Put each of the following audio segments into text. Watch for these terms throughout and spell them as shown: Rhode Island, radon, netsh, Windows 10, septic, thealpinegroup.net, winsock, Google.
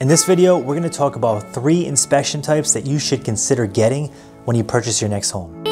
In this video, we're going to talk about 3 inspection types that you should consider getting when you purchase your next home.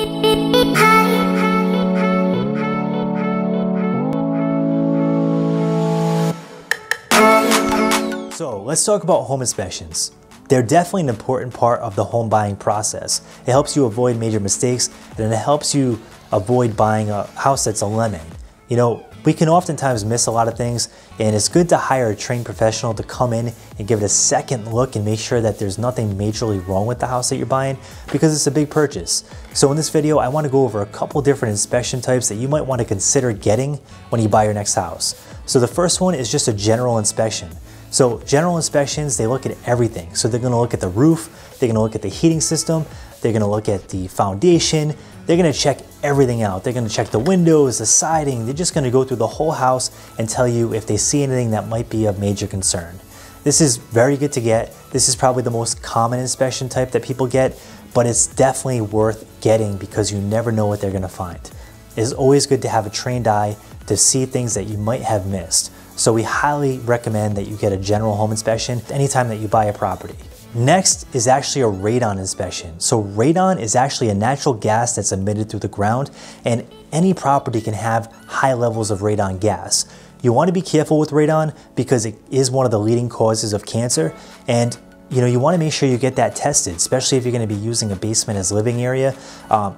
So let's talk about home inspections. They're definitely an important part of the home buying process. It helps you avoid major mistakes, and it helps you avoid buying a house that's a lemon. You know, we can oftentimes miss a lot of things, and it's good to hire a trained professional to come in and give it a second look and make sure that there's nothing majorly wrong with the house that you're buying, because it's a big purchase. So in this video, I want to go over a couple different inspection types that you might want to consider getting when you buy your next house. So the first one is just a general inspection. So general inspections, they look at everything. So they're going to look at the roof, they're going to look at the heating system, they're going to look at the foundation, they're going to check everything out. They're going to check the windows, the siding. They're just going to go through the whole house and tell you if they see anything that might be of major concern. This is very good to get. This is probably the most common inspection type that people get, but it's definitely worth getting because you never know what they're going to find. It's always good to have a trained eye to see things that you might have missed. So we highly recommend that you get a general home inspection anytime that you buy a property. Next is actually a radon inspection. So radon is actually a natural gas that's emitted through the ground, and any property can have high levels of radon gas. You want to be careful with radon because it is one of the leading causes of cancer, and you want to make sure you get that tested, especially if you're going to be using a basement as living area. A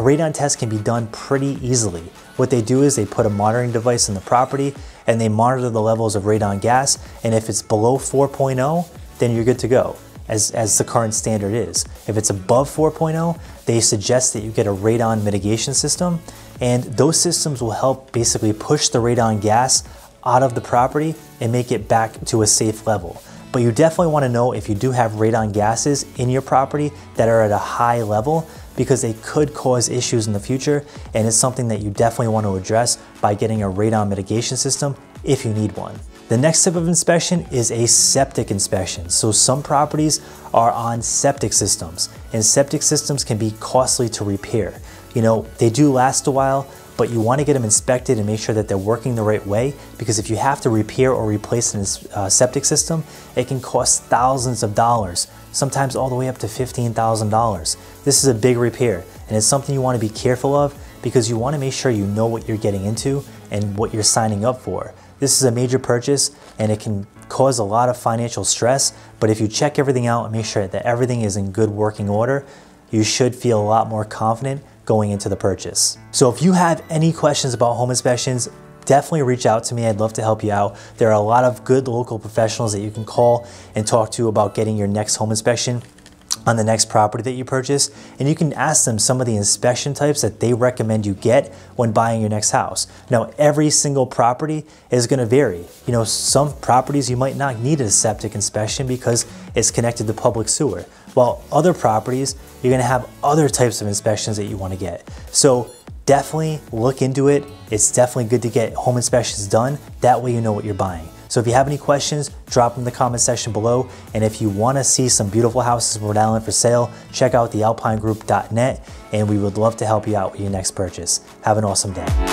radon test can be done pretty easily. What they do is they put a monitoring device in the property and they monitor the levels of radon gas, and if it's below 4.0, then you're good to go. As the current standard is. If it's above 4.0, they suggest that you get a radon mitigation system, and those systems will help basically push the radon gas out of the property and make it back to a safe level. But you definitely want to know if you do have radon gases in your property that are at a high level, because they could cause issues in the future, and it's something that you definitely want to address by getting a radon mitigation system if you need one. The next type of inspection is a septic inspection. So some properties are on septic systems, and septic systems can be costly to repair. You know, they do last a while, but you want to get them inspected and make sure that they're working the right way, because if you have to repair or replace a septic system, it can cost thousands of dollars, sometimes all the way up to $15,000. This is a big repair, and it's something you want to be careful of because you want to make sure you know what you're getting into and what you're signing up for. This is a major purchase, and it can cause a lot of financial stress, but if you check everything out and make sure that everything is in good working order, you should feel a lot more confident going into the purchase. So if you have any questions about home inspections, definitely reach out to me. I'd love to help you out. There are a lot of good local professionals that you can call and talk to about getting your next home inspection on the next property that you purchase, and you can ask them some of the inspection types that they recommend you get when buying your next house. Now, every single property is going to vary. You know, some properties you might not need a septic inspection because it's connected to public sewer, while other properties you're going to have other types of inspections that you want to get. So definitely look into it. It's definitely good to get home inspections done. That way you know what you're buying. So if you have any questions, drop them in the comment section below. And if you want to see some beautiful houses in Rhode Island for sale, check out thealpinegroup.net, and we would love to help you out with your next purchase. Have an awesome day.